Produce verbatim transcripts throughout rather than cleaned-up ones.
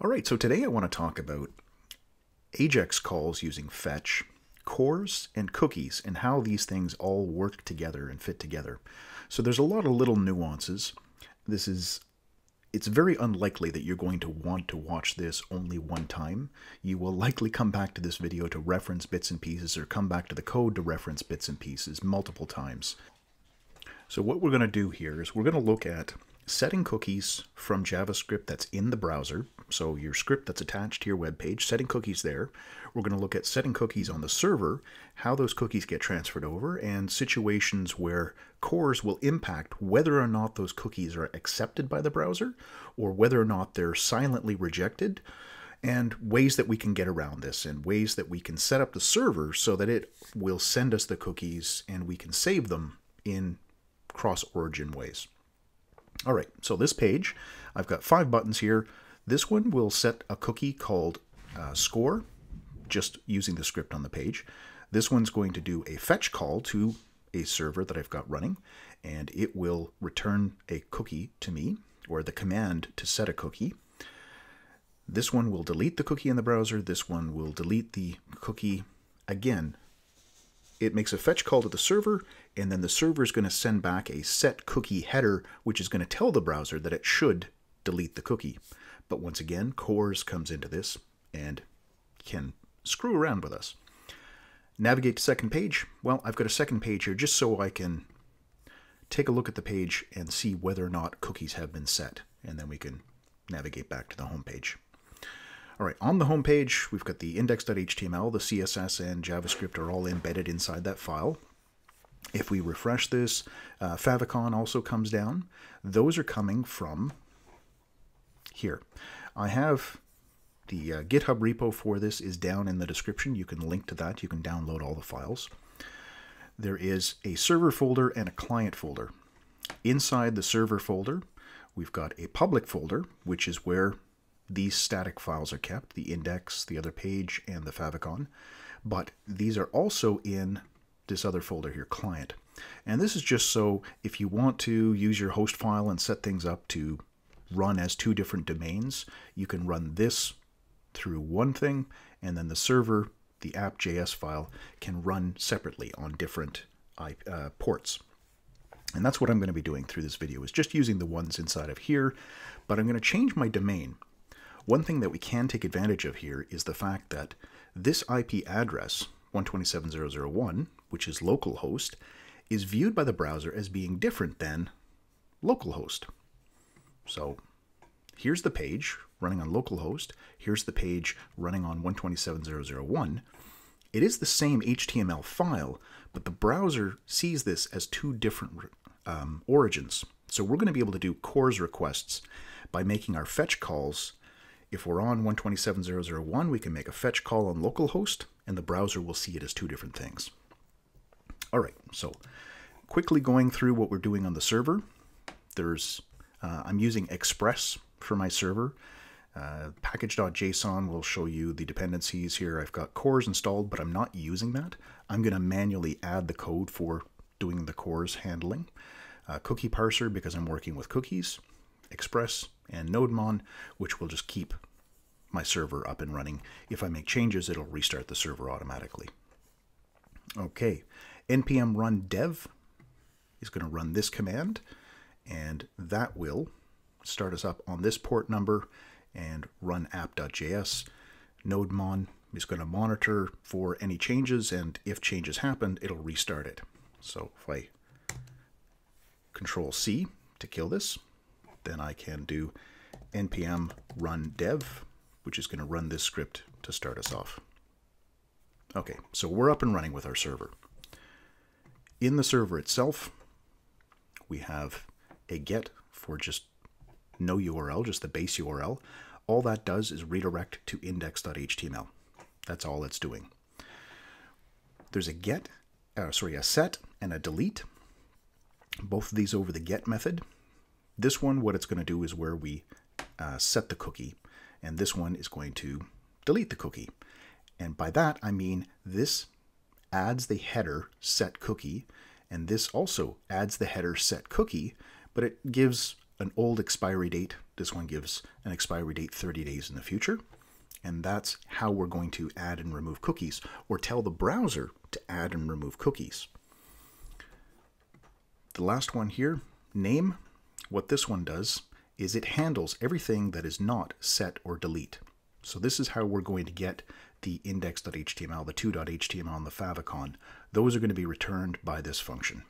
All right, so today I want to talk about AJAX calls using fetch, cors, and cookies, and how these things all work together and fit together. So there's a lot of little nuances. This is, it's very unlikely that you're going to want to watch this only one time. You will likely come back to this video to reference bits and pieces, or come back to the code to reference bits and pieces multiple times. So what we're going to do here is we're going to look at setting cookies from JavaScript that's in the browser, so your script that's attached to your web page, setting cookies there. We're going to look at setting cookies on the server, how those cookies get transferred over, and situations where cors will impact whether or not those cookies are accepted by the browser or whether or not they're silently rejected, and ways that we can get around this, and ways that we can set up the server so that it will send us the cookies and we can save them in cross-origin ways. All right, so this page, I've got five buttons here. This one will set a cookie called uh, score, just using the script on the page. This one's going to do a fetch call to a server that I've got running, and it will return a cookie to me, or the command to set a cookie. This one will delete the cookie in the browser. This one will delete the cookie again. It makes a fetch call to the server, and then the server is going to send back a set cookie header, which is going to tell the browser that it should delete the cookie. But once again, cors comes into this and can screw around with us. Navigate to second page. Well, I've got a second page here just so I can take a look at the page and see whether or not cookies have been set, and then we can navigate back to the home page. All right, on the home page, we've got the index dot H T M L, the C S S, and JavaScript are all embedded inside that file. If we refresh this, uh, favicon also comes down. Those are coming from here. I have the uh, GitHub repo for this is down in the description. You can link to that. You can download all the files. There is a server folder and a client folder. Inside the server folder, we've got a public folder, which is where these static files are kept, the index, the other page, and the favicon, but these are also in this other folder here, client. And this is just so if you want to use your host file and set things up to run as two different domains, you can run this through one thing, and then the server, the app dot J S file, can run separately on different uh, ports. And that's what I'm going to be doing through this video, is just using the ones inside of here, but I'm going to change my domain. One thing that we can take advantage of here is the fact that this I P address, one twenty-seven dot zero dot zero dot one, which is localhost, is viewed by the browser as being different than localhost. So here's the page running on localhost. Here's the page running on one twenty-seven dot zero dot zero dot one. It is the same H T M L file, but the browser sees this as two different um, origins. So we're going to be able to do cors requests by making our fetch calls. If we're on one twenty-seven dot zero dot zero dot one, we can make a fetch call on localhost, and the browser will see it as two different things. All right, so quickly going through what we're doing on the server. There's, uh, I'm using Express for my server. Uh, package dot J S O N will show you the dependencies here. I've got cors installed, but I'm not using that. I'm going to manually add the code for doing the cors handling. Uh, cookie parser, because I'm working with cookies. Express and Nodemon, which will just keep my server up and running. If I make changes, it'll restart the server automatically. Okay, npm run dev is going to run this command, and that will start us up on this port number and run app dot J S. Nodemon is going to monitor for any changes, and if changes happen, it'll restart it. So if I control C to kill this, then I can do npm run dev, which is going to run this script to start us off. Okay, so we're up and running with our server. In the server itself, we have a get for just no U R L, just the base U R L. All that does is redirect to index dot H T M L. That's all it's doing. There's a get, uh, sorry, a set and a delete. Both of these over the get method. This one, what it's going to do is where we uh, set the cookie, and this one is going to delete the cookie. And by that, I mean this adds the header set cookie, and this also adds the header set cookie, but it gives an old expiry date This one gives an expiry date thirty days in the future. And that's how we're going to add and remove cookies, or tell the browser to add and remove cookies. The last one here, name. What this one does is it handles everything that is not set or delete. So this is how we're going to get the index dot H T M L, the to dot H T M L, and the favicon. Those are going to be returned by this function.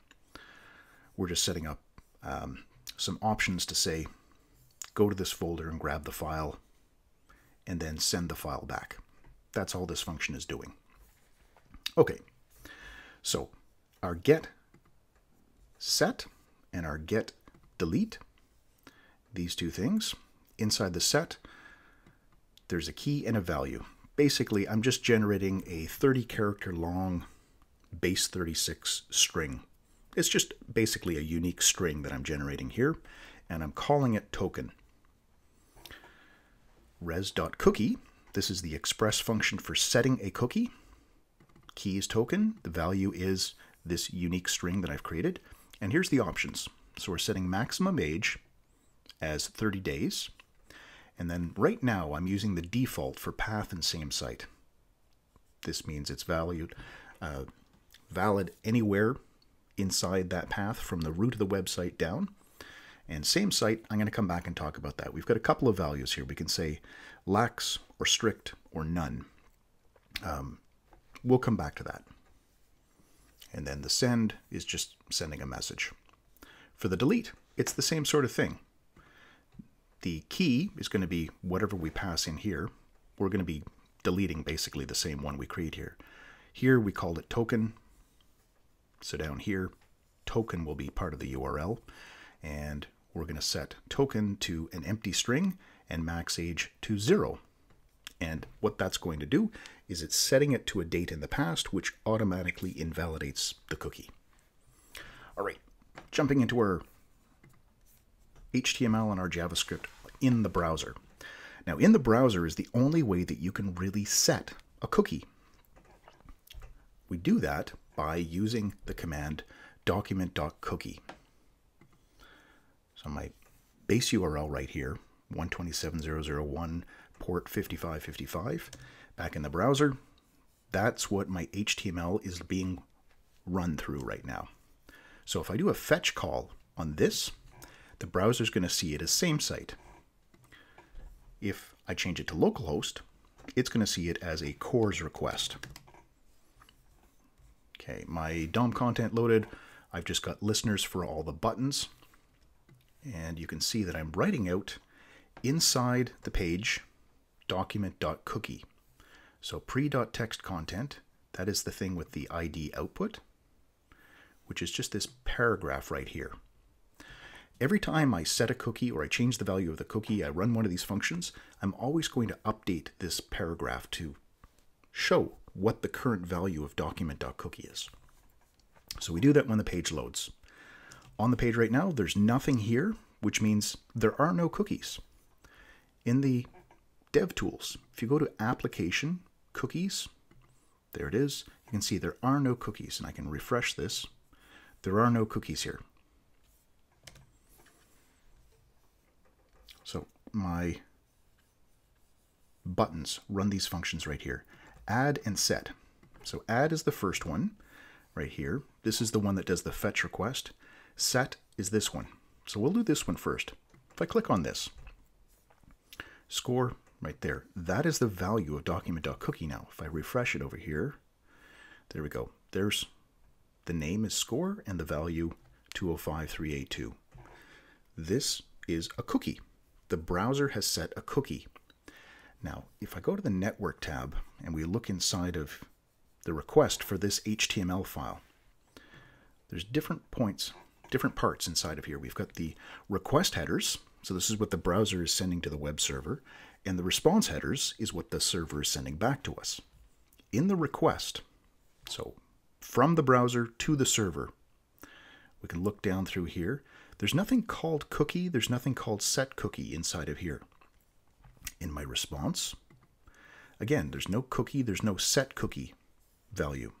We're just setting up um, some options to say, go to this folder and grab the file, and then send the file back. That's all this function is doing. Okay, so our get set and our get delete, these two things. Inside the set, there's a key and a value. Basically, I'm just generating a thirty character long base thirty-six string. It's just basically a unique string that I'm generating here, and I'm calling it token. res dot cookie, this is the express function for setting a cookie. Key is token, the value is this unique string that I've created. And here's the options. So we're setting maximum age as thirty days. And then right now I'm using the default for path and same site. This means it's valued, uh, valid anywhere inside that path from the root of the website down. And same site, I'm going to come back and talk about that. We've got a couple of values here. We can say lax or strict or none. Um, we'll come back to that. And then the send is just sending a message. For the delete, it's the same sort of thing. The key is going to be whatever we pass in here. We're going to be deleting basically the same one we create here. Here we called it token. So down here, token will be part of the U R L. And we're going to set token to an empty string and max age to zero. And what that's going to do is it's setting it to a date in the past, which automatically invalidates the cookie. All right, jumping into our H T M L and our JavaScript in the browser. Now, in the browser is the only way that you can really set a cookie. We do that by using the command document dot cookie. So my base U R L right here, one twenty-seven dot zero dot zero dot one, port fifty-five fifty-five, back in the browser, that's what my H T M L is being run through right now. So if I do a fetch call on this, the browser's going to see it as same site. If I change it to localhost, it's going to see it as a C O R S request. Okay, my D O M content loaded. I've just got listeners for all the buttons. And you can see that I'm writing out inside the page document dot cookie. So pre.text content, that is the thing with the I D output, which is just this paragraph right here. Every time I set a cookie or I change the value of the cookie, I run one of these functions, I'm always going to update this paragraph to show what the current value of document dot cookie is. So we do that when the page loads. On the page right now, there's nothing here, which means there are no cookies. In the dev tools, if you go to application, cookies, there it is. You can see there are no cookies, and I can refresh this. There are no cookies here. So my buttons run these functions right here, add and set. So add is the first one right here. This is the one that does the fetch request. Set is this one. So we'll do this one first. If I click on this, score right there, that is the value of document dot cookie now. If I refresh it over here, there we go. There's the name is score and the value two oh five three eight two. This is a cookie. The browser has set a cookie. Now, if I go to the network tab and we look inside of the request for this H T M L file, there's different points different parts inside of here. We've got the request headers. So this is what the browser is sending to the web server. And the response headers is what the server is sending back to us. In the request, so from the browser to the server, we can look down through here. There's nothing called cookie. There's nothing called set cookie inside of here. In my response, again, there's no cookie. There's no set cookie value.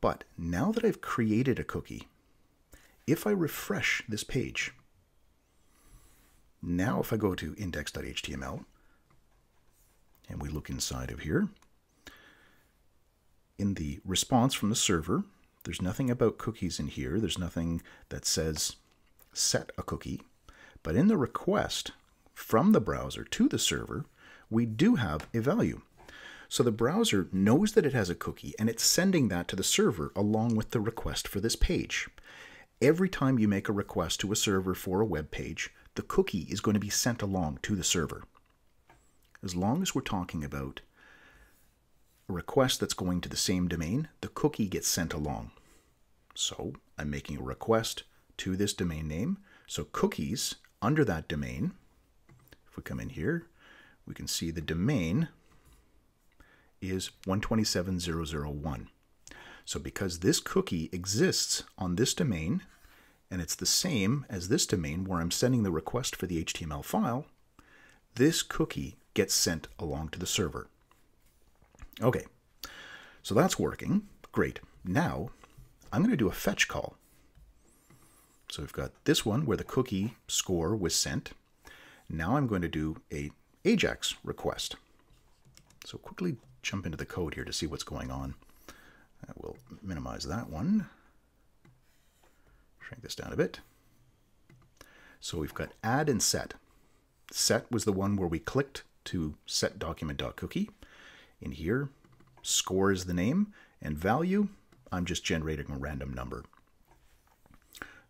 But now that I've created a cookie, if I refresh this page, Now if I go to index dot H T M L and we look inside of here, in the response from the server, there's nothing about cookies in here. There's nothing that says set a cookie. But in the request from the browser to the server, we do have a value. So the browser knows that it has a cookie, and it's sending that to the server along with the request for this page. Every time you make a request to a server for a web page, the cookie is going to be sent along to the server. As long as we're talking about a request that's going to the same domain, the cookie gets sent along. So I'm making a request to this domain name. So cookies under that domain, if we come in here, we can see the domain is one twenty-seven dot zero dot zero dot one. So because this cookie exists on this domain, and it's the same as this domain where I'm sending the request for the H T M L file, this cookie gets sent along to the server. Okay, so that's working. Great. Now I'm going to do a fetch call. So we've got this one where the cookie score was sent. Now I'm going to do a AJAX request. So quickly jump into the code here to see what's going on. I will minimize that one. Shrink this down a bit. So we've got add and set. Set was the one where we clicked to set document.cookie. In here, score is the name, and value, I'm just generating a random number.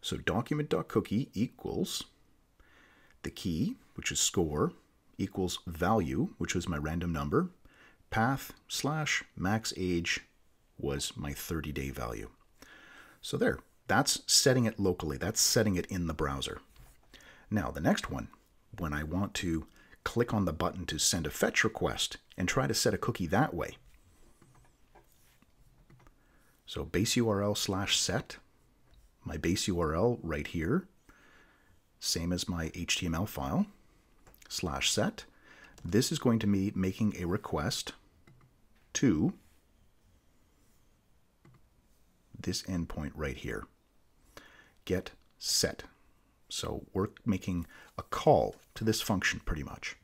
So document.cookie equals the key, which is score, equals value, which was my random number, path slash max age was my thirty day value. So there, that's setting it locally. That's setting it in the browser. Now the next one, when I want to click on the button to send a fetch request and try to set a cookie that way. So base U R L slash set, my base U R L right here, same as my H T M L file, slash set. This is going to be making a request to this endpoint right here, get set. So we're making a call to this function pretty much.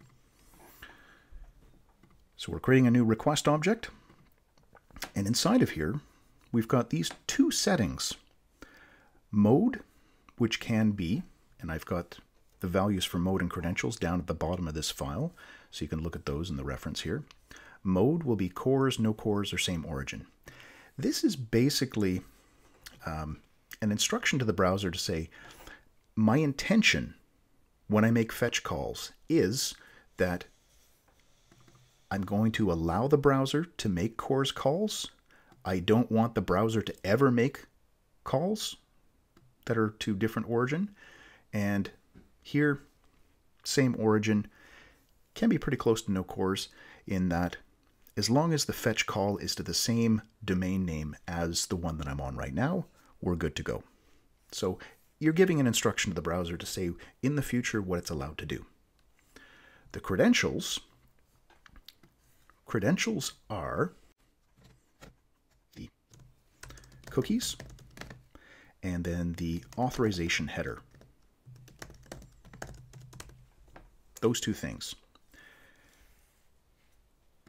So we're creating a new request object. And inside of here, we've got these two settings. Mode, which can be, and I've got the values for mode and credentials down at the bottom of this file, so you can look at those in the reference here. Mode will be CORS, no CORS, or same origin. This is basically um, an instruction to the browser to say, my intention when I make fetch calls is that I'm going to allow the browser to make CORS calls. I don't want the browser to ever make calls that are to different origin. And here, same origin can be pretty close to no CORS in that as long as the fetch call is to the same domain name as the one that I'm on right now, we're good to go. So you're giving an instruction to the browser to say in the future what it's allowed to do. The credentials, credentials are the cookies and then the authorization header. Those two things.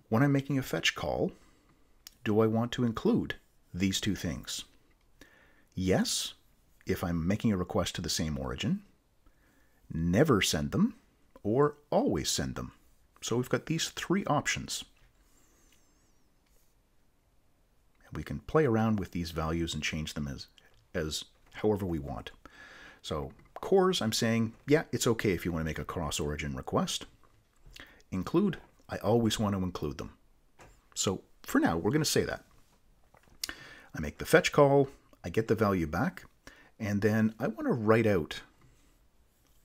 When I'm making a fetch call, do I want to include these two things? Yes, if I'm making a request to the same origin. Never send them, or always send them. So we've got these three options. We can play around with these values and change them as, as however we want. So CORS, I'm saying, yeah, it's okay if you want to make a cross-origin request. Include, I always want to include them. So for now, we're going to say that. I make the fetch call, I get the value back, and then I want to write out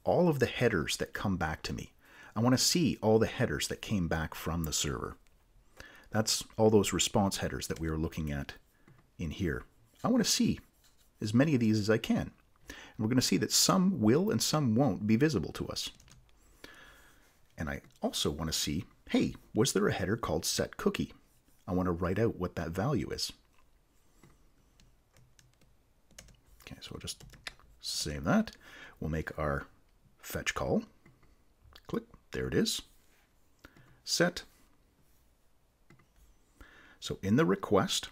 all of the headers that come back to me. I want to see all the headers that came back from the server. That's all those response headers that we were looking at in here. I want to see as many of these as I can. We're going to see that some will and some won't be visible to us. And I also want to see, hey, was there a header called set cookie? I want to write out what that value is. Okay, so we'll just save that. We'll make our fetch call. There it is. Set. So in the request,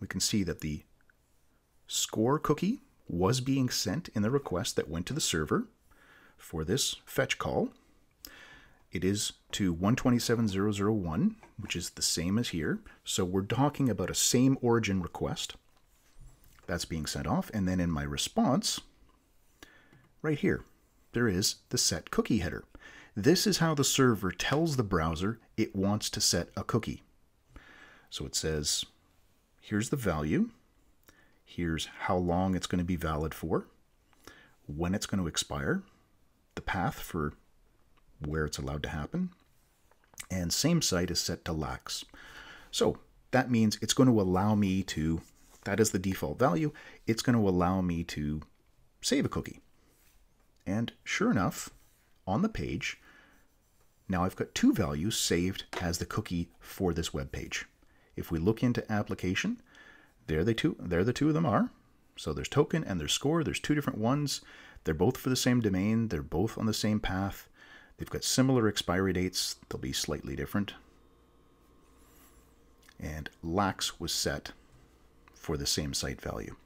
we can see that the score cookie was being sent in the request that went to the server for this fetch call. It is to one twenty-seven dot zero dot zero dot one, which is the same as here. So we're talking about a same origin request that's being sent off. And then in my response, right here, there is the set cookie header. This is how the server tells the browser it wants to set a cookie. So it says, here's the value. Here's how long it's going to be valid for, when it's going to expire, the path for where it's allowed to happen, and same site is set to lax. So that means it's going to allow me to, that is the default value, it's going to allow me to save a cookie. And sure enough, on the page, now I've got two values saved as the cookie for this web page. If we look into application, There, they two, there the two of them are. So there's token and there's score. There's two different ones. They're both for the same domain. They're both on the same path. They've got similar expiry dates. They'll be slightly different. And lax was set for the same site value.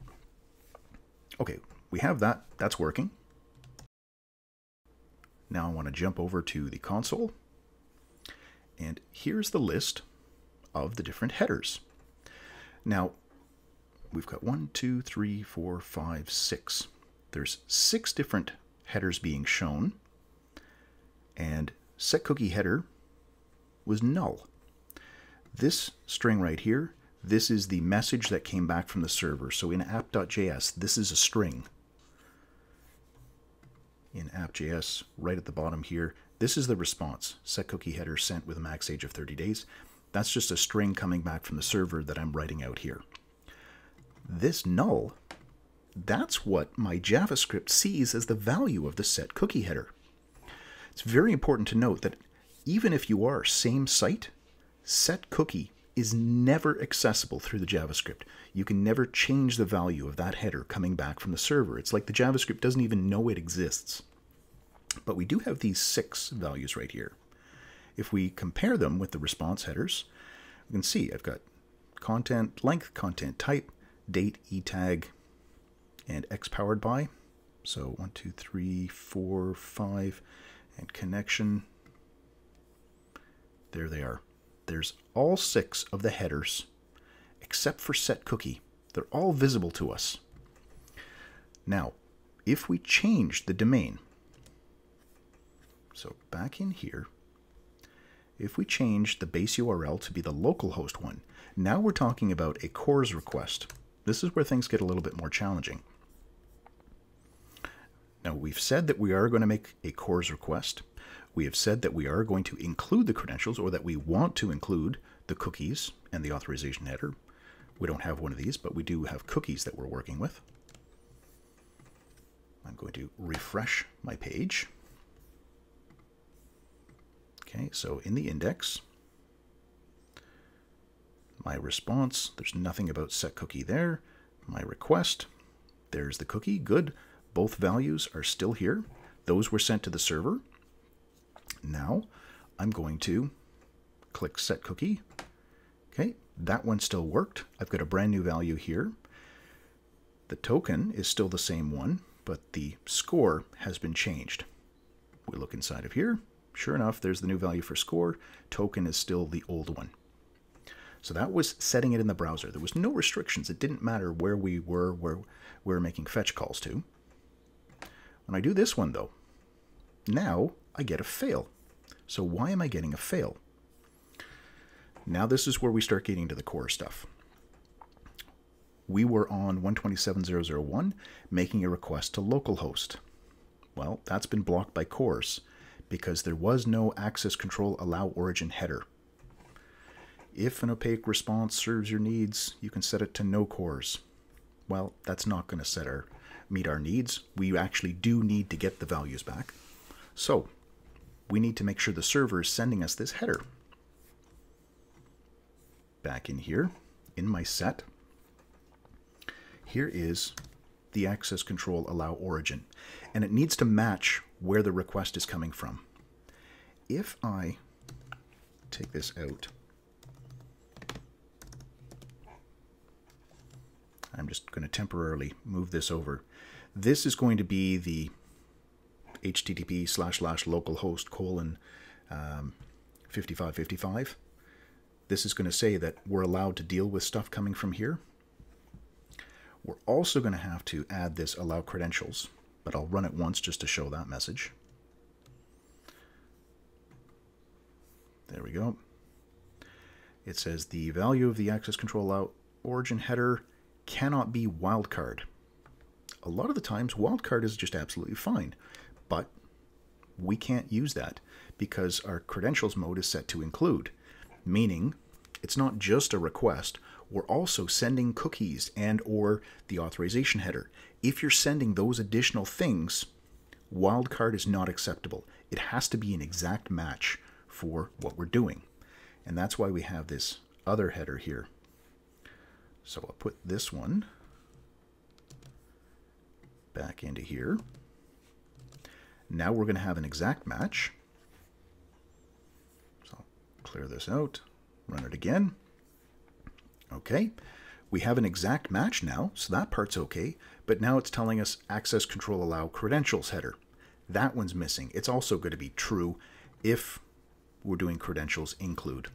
Okay, we have that. That's working. Now I want to jump over to the console. And here's the list of the different headers. Now, we've got one, two, three, four, five, six. There's six different headers being shown, and set cookie header was null. This string right here, this is the message that came back from the server. So in app.js, this is a string. In app.js, right at the bottom here, this is the response. Set cookie header sent with a max age of thirty days. That's just a string coming back from the server that I'm writing out here. This null, that's what my JavaScript sees as the value of the set cookie header. It's very important to note that even if you are same site, set cookie is never accessible through the JavaScript. You can never change the value of that header coming back from the server. It's like the JavaScript doesn't even know it exists. But we do have these six values right here. If we compare them with the response headers, we can see I've got content length, content type, date, etag, and x powered by. So one, two, three, four, five, and connection. There they are. There's all six of the headers, except for set cookie. They're all visible to us. Now, if we change the domain, so back in here, if we change the base U R L to be the localhost one, now we're talking about a CORS request. This is where things get a little bit more challenging. Now, we've said that we are going to make a CORS request. We have said that we are going to include the credentials, or that we want to include the cookies and the authorization header. We don't have one of these, but we do have cookies that we're working with. I'm going to refresh my page. Okay, so in the index, my response, there's nothing about set cookie there. My request, there's the cookie, good. Both values are still here. Those were sent to the server. Now I'm going to click set cookie. Okay, that one still worked. I've got a brand new value here. The token is still the same one, but the score has been changed. We look inside of here. Sure enough, there's the new value for score. Token is still the old one. So that was setting it in the browser. There was no restrictions. It didn't matter where we were, where we were making fetch calls to. When I do this one, though, now I get a fail. So why am I getting a fail? Now this is where we start getting to the core stuff. We were on one twenty-seven dot zero dot zero dot one making a request to localhost. Well, that's been blocked by CORS, because there was no access control allow origin header. If an opaque response serves your needs, you can set it to no CORS. Well, that's not going to set our, meet our needs. We actually do need to get the values back. So we need to make sure the server is sending us this header. Back in here, in my set, here is the access control allow origin, and it needs to match where the request is coming from. if I take this out, I'm just going to temporarily move this over. This is going to be the H T T P slash slash localhost colon um, fifty-five fifty-five. This is going to say that we're allowed to deal with stuff coming from here. We're also going to have to add this allow credentials, but I'll run it once just to show that message. There we go. It says the value of the access control allow origin header cannot be wildcard. A lot of the times wildcard is just absolutely fine, but we can't use that because our credentials mode is set to include, meaning it's not just a request, we're also sending cookies and or the authorization header. If you're sending those additional things, wildcard is not acceptable. It has to be an exact match for what we're doing. And that's why we have this other header here. So I'll put this one back into here. Now we're going to have an exact match. So I'll clear this out, run it again. Okay, we have an exact match now, so that part's okay, but now it's telling us access control allow credentials header. That one's missing. It's also going to be true if we're doing credentials include,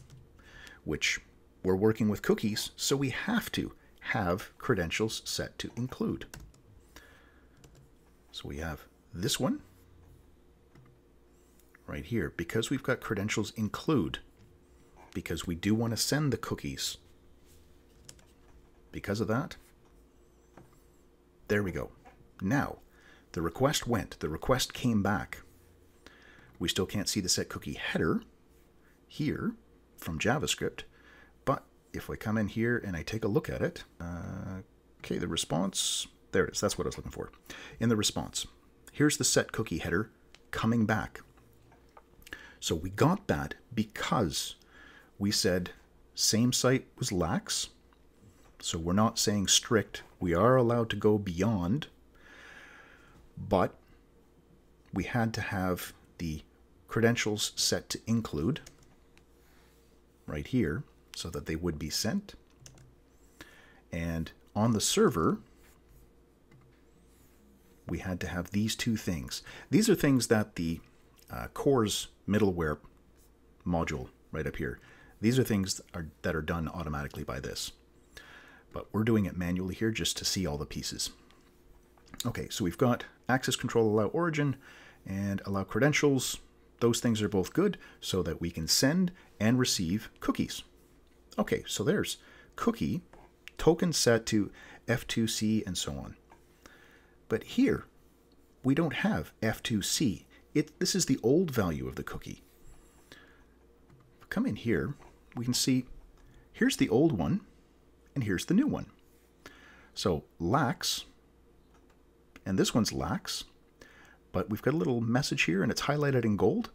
which we're working with cookies, so we have to have credentials set to include. So we have this one right here, because we've got credentials include, because we do want to send the cookies. Because of that, there we go. Now, the request went, the request came back. We still can't see the set cookie header here from JavaScript, but if I come in here and I take a look at it, uh, okay, the response, there it is, that's what I was looking for. In the response, here's the set cookie header coming back. So we got that because we said same site was lax. So we're not saying strict. We are allowed to go beyond, but we had to have the credentials set to include right here so that they would be sent. And on the server, we had to have these two things. These are things that the uh, CORS middleware module right up here, these are things that are, that are done automatically by this. But we're doing it manually here just to see all the pieces. Okay, so we've got access control allow origin and allow credentials. Those things are both good so that we can send and receive cookies. Okay, so there's cookie, token set to F two C and so on. But here, we don't have F two C. It, this is the old value of the cookie. Come in here, we can see here's the old one. And here's the new one. So lax, and this one's lax, but we've got a little message here and it's highlighted in gold.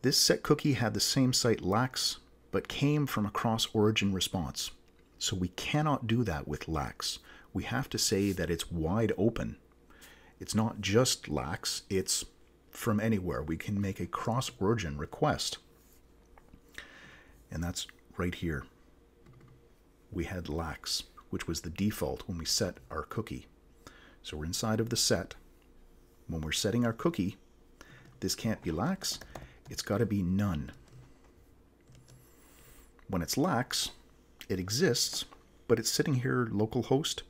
This set cookie had the same site lax, but came from a cross origin response. So we cannot do that with lax. We have to say that it's wide open. It's not just lax, it's from anywhere. We can make a cross origin request. And that's right here. We had lax, which was the default when we set our cookie. So we're inside of the set. When we're setting our cookie, this can't be lax. It's got to be none. When it's lax, it exists, but it's sitting here localhost,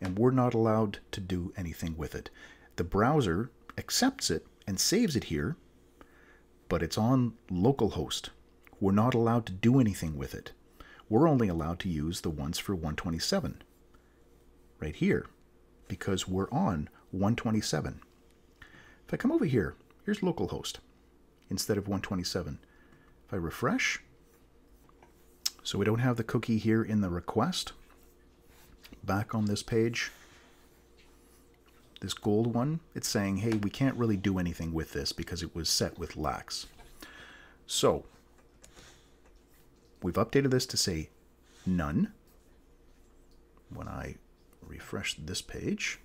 and we're not allowed to do anything with it. The browser accepts it and saves it here, but it's on localhost. We're not allowed to do anything with it. We're only allowed to use the ones for one twenty-seven right here because we're on one twenty-seven. If I come over here, here's localhost instead of one twenty-seven. If I refresh, so we don't have the cookie here in the request. Back on this page, this gold one, it's saying, hey, we can't really do anything with this because it was set with lax. So we've updated this to say none. When I refresh this page,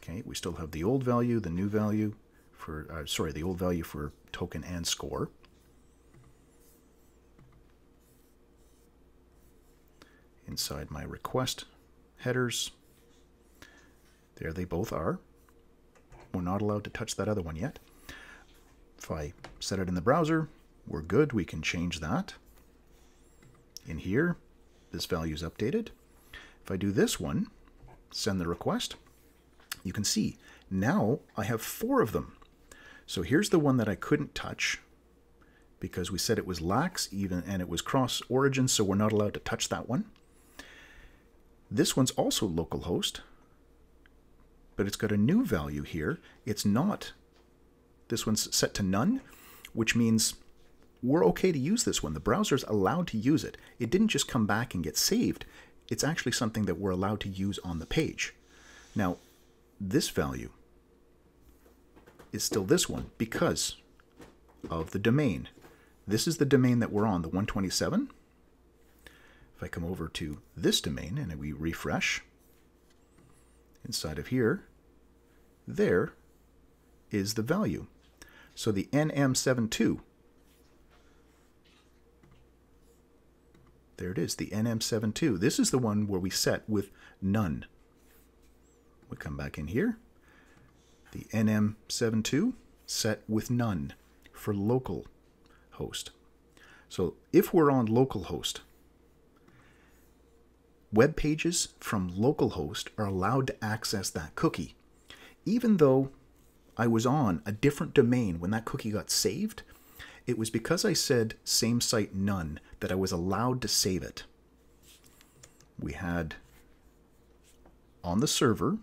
okay, we still have the old value, the new value for uh, sorry, the old value for token and score. Inside my request headers, there they both are. We're not allowed to touch that other one yet. If I set it in the browser, we're good. We can change that. In here, this value is updated. If I do this one, send the request, you can see now I have four of them. So here's the one that I couldn't touch because we said it was lax even and it was cross origin, so we're not allowed to touch that one. This one's also localhost, but it's got a new value here. It's not, this one's set to none, which means we're okay to use this one. The browser's allowed to use it. It didn't just come back and get saved. It's actually something that we're allowed to use on the page. Now, this value is still this one because of the domain. This is the domain that we're on, the one twenty-seven. If I come over to this domain and we refresh inside of here, there is the value. So the N M seventy-two, there it is, the N M seventy-two. This is the one where we set with none. We come back in here. The N M seventy-two set with none for local host. So if we're on local host, web pages from localhost are allowed to access that cookie. Even though I was on a different domain when that cookie got saved, it was because I said same site none that I was allowed to save it. We had on the server,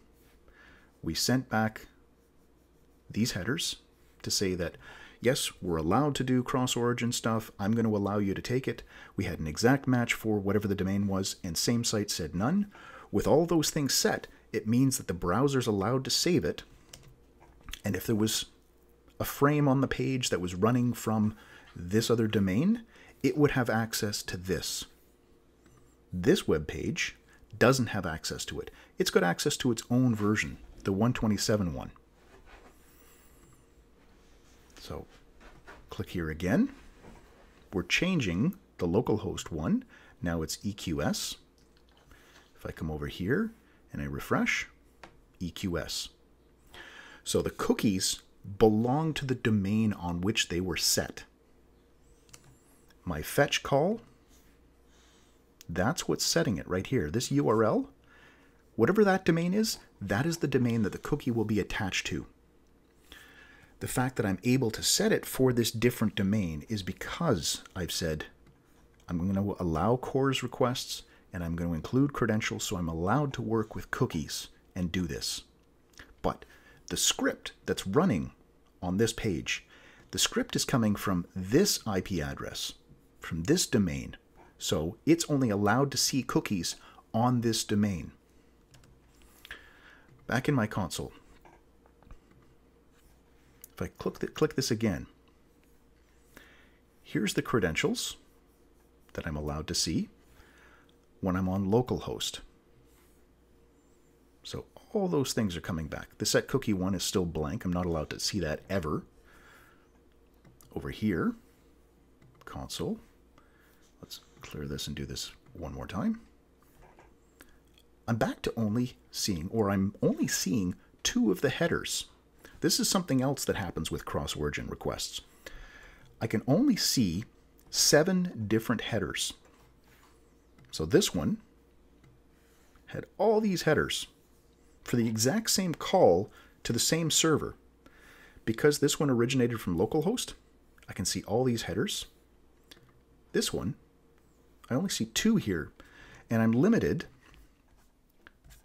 we sent back these headers to say that, yes, we're allowed to do cross-origin stuff. I'm going to allow you to take it. We had an exact match for whatever the domain was, and same site said none. With all those things set, it means that the browser's allowed to save it. And if there was a frame on the page that was running from this other domain, it would have access to this. This web page doesn't have access to it. It's got access to its own version, the one twenty-seven one. So click here again. We're changing the localhost one. Now it's E Q S. If I come over here and I refresh, E Q S. So the cookies belong to the domain on which they were set. My fetch call, that's what's setting it right here. This U R L, whatever that domain is, that is the domain that the cookie will be attached to. The fact that I'm able to set it for this different domain is because I've said I'm going to allow CORS requests and I'm going to include credentials, so I'm allowed to work with cookies and do this. But the script that's running on this page, the script is coming from this I P address, from this domain. So it's only allowed to see cookies on this domain. Back in my console, if I click, the, click this again, here's the credentials that I'm allowed to see when I'm on localhost. So all those things are coming back. The set cookie one is still blank. I'm not allowed to see that ever. Over here, console. Let's clear this and do this one more time. I'm back to only seeing, or I'm only seeing two of the headers. This is something else that happens with cross-origin requests. I can only see seven different headers. So this one had all these headers for the exact same call to the same server. Because this one originated from localhost, I can see all these headers. This one, I only see two here, and I'm limited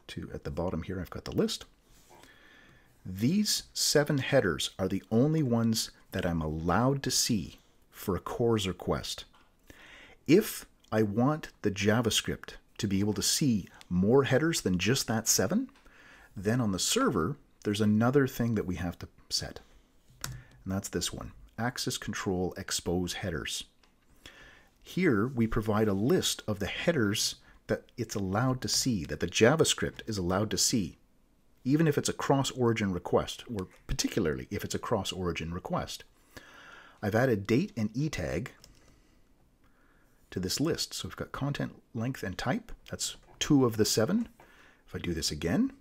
to, at the bottom here, I've got the list. These seven headers are the only ones that I'm allowed to see for a CORS request. If I want the JavaScript to be able to see more headers than just that seven, then on the server, there's another thing that we have to set. And that's this one, access control expose headers. Here, we provide a list of the headers that it's allowed to see, that the JavaScript is allowed to see, even if it's a cross-origin request, or particularly if it's a cross-origin request. I've added date and e-tag to this list. So we've got content, length, and type. That's two of the seven. If I do this again,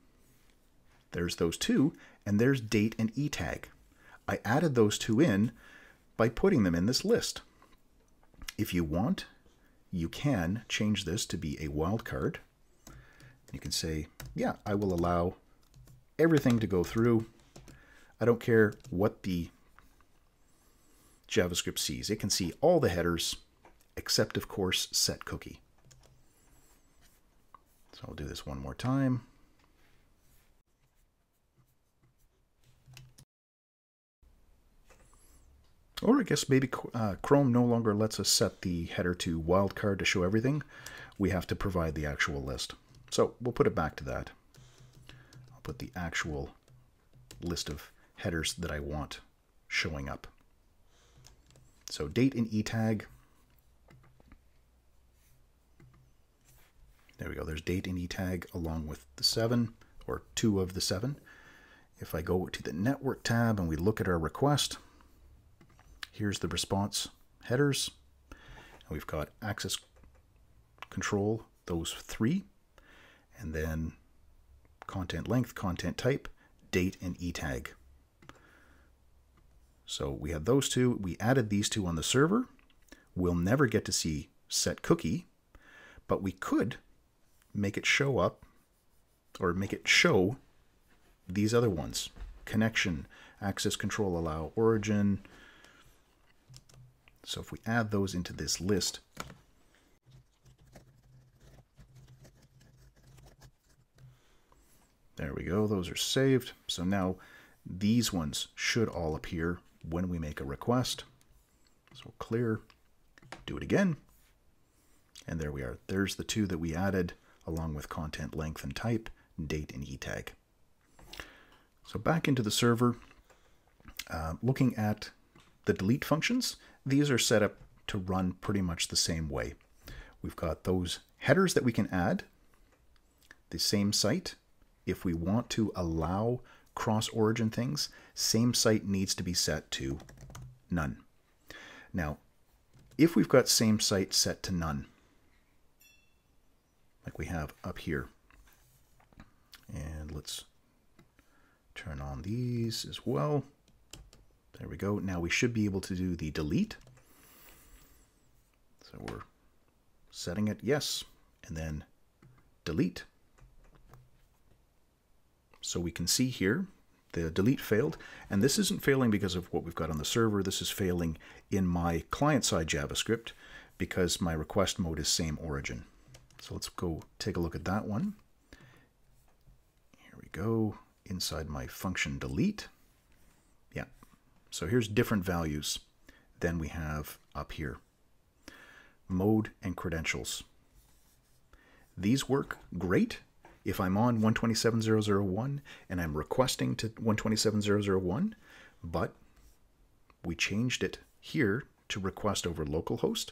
there's those two, and there's date and e-tag. I added those two in by putting them in this list. If you want, you can change this to be a wildcard. You can say, yeah, I will allow everything to go through. I don't care what the JavaScript sees. It can see all the headers, except, of course, set cookie. So I'll do this one more time. Or I guess maybe uh, Chrome no longer lets us set the header to wildcard to show everything. We have to provide the actual list. So we'll put it back to that. I'll put the actual list of headers that I want showing up. So date and e-tag. There we go. There's date and e-tag along with the seven, or two of the seven. If I go to the network tab and we look at our request, here's the response headers. And we've got access control, those three, and then content length, content type, date, and e-tag. So we had those two. We added these two on the server. We'll never get to see set cookie, but we could make it show up, or make it show these other ones. Connection, access control allow, origin. So if we add those into this list, there we go, those are saved. So now these ones should all appear when we make a request. So clear, do it again. And there we are. There's the two that we added along with content length and type, date and e-tag. So back into the server, uh, looking at the delete functions, these are set up to run pretty much the same way. We've got those headers that we can add, the same site. If we want to allow cross-origin things, same site needs to be set to none. Now, if we've got same site set to none, like we have up here, and let's turn on these as well. There we go. Now we should be able to do the delete. So we're setting it yes, and then delete. So we can see here, the delete failed. And this isn't failing because of what we've got on the server. This is failing in my client-side JavaScript because my request mode is same origin. So let's go take a look at that one. Here we go, inside my function delete. Yeah, so here's different values than we have up here. Mode and credentials. These work great. If I'm on one twenty-seven dot zero dot one and I'm requesting to one twenty-seven dot zero dot one, but we changed it here to request over localhost.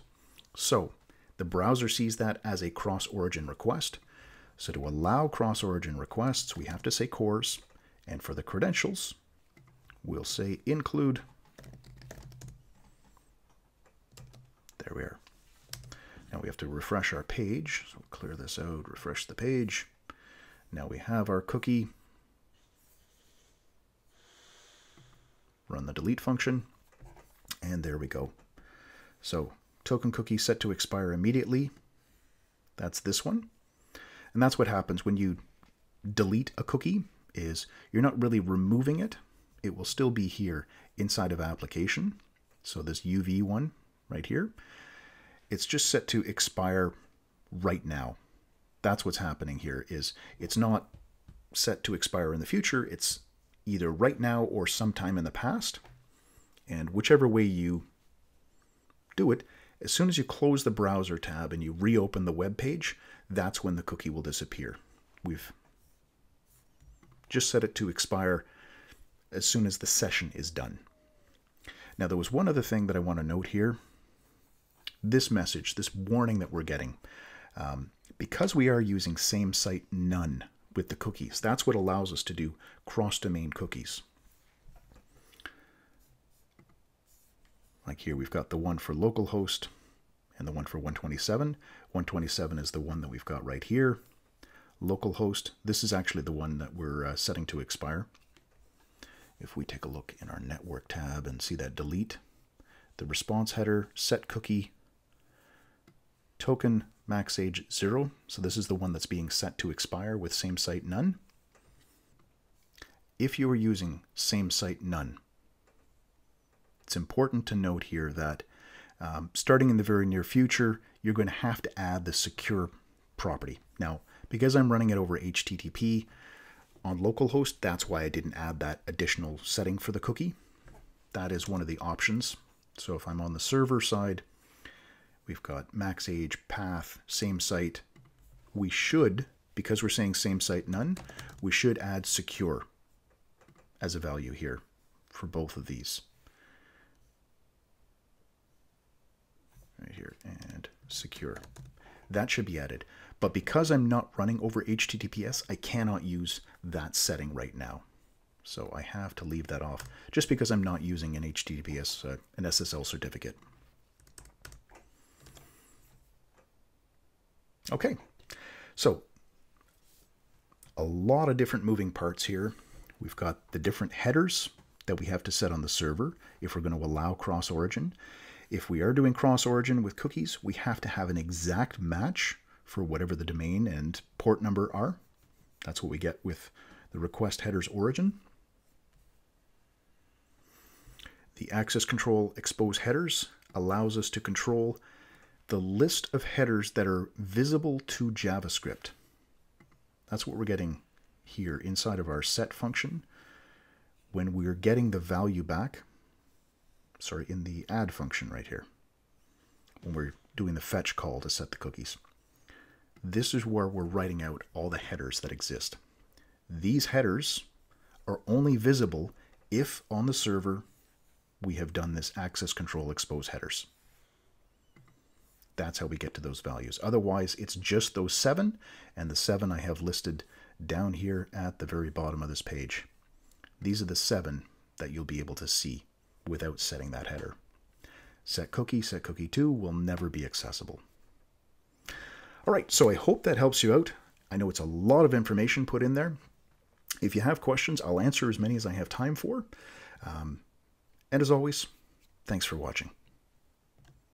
So the browser sees that as a cross-origin request. So to allow cross-origin requests, we have to say CORS. And for the credentials, we'll say include. There we are. Now we have to refresh our page. So we'll clear this out, refresh the page. Now we have our cookie. Run the delete function. And there we go. So token cookie set to expire immediately. That's this one. And that's what happens when you delete a cookie, is you're not really removing it. It will still be here inside of application. So this U V one right here, it's just set to expire right now. That's what's happening here, is it's not set to expire in the future. It's either right now or sometime in the past. And whichever way you do it, as soon as you close the browser tab and you reopen the web page, that's when the cookie will disappear. We've just set it to expire as soon as the session is done. Now, there was one other thing that I want to note here. This message, this warning that we're getting, um, because we are using same site none with the cookies. That's what allows us to do cross-domain cookies. Like here, we've got the one for localhost and the one for one twenty-seven. one twenty-seven is the one that we've got right here. Localhost, this is actually the one that we're uh, setting to expire. If we take a look in our network tab and see that delete, the response header, set cookie, token max age zero. So this is the one that's being set to expire with same site none. If you are using same site none, it's important to note here that um, starting in the very near future, you're going to have to add the secure property. Now, because I'm running it over H T T P on localhost, that's why I didn't add that additional setting for the cookie. That is one of the options. So if I'm on the server side, we've got max age, path, same site. We should, because we're saying same site none, we should add secure as a value here for both of these. Right here, and secure. That should be added. But because I'm not running over H T T P S, I cannot use that setting right now. So I have to leave that off just because I'm not using an H T T P S, uh, an S S L certificate. Okay, so a lot of different moving parts here. We've got the different headers that we have to set on the server if we're going to allow cross-origin. If we are doing cross-origin with cookies, we have to have an exact match for whatever the domain and port number are. That's what we get with the request header's origin. The access control expose headers allows us to control the list of headers that are visible to JavaScript. That's what we're getting here inside of our set function when we're getting the value back. Sorry, in the add function right here, when we're doing the fetch call to set the cookies. This is where we're writing out all the headers that exist. These headers are only visible if on the server we have done this access control expose headers. That's how we get to those values. Otherwise, it's just those seven, and the seven I have listed down here at the very bottom of this page. These are the seven that you'll be able to see without setting that header. Set cookie, set cookie two will never be accessible. All right, so I hope that helps you out. I know it's a lot of information put in there. If you have questions, I'll answer as many as I have time for. Um, and as always, thanks for watching.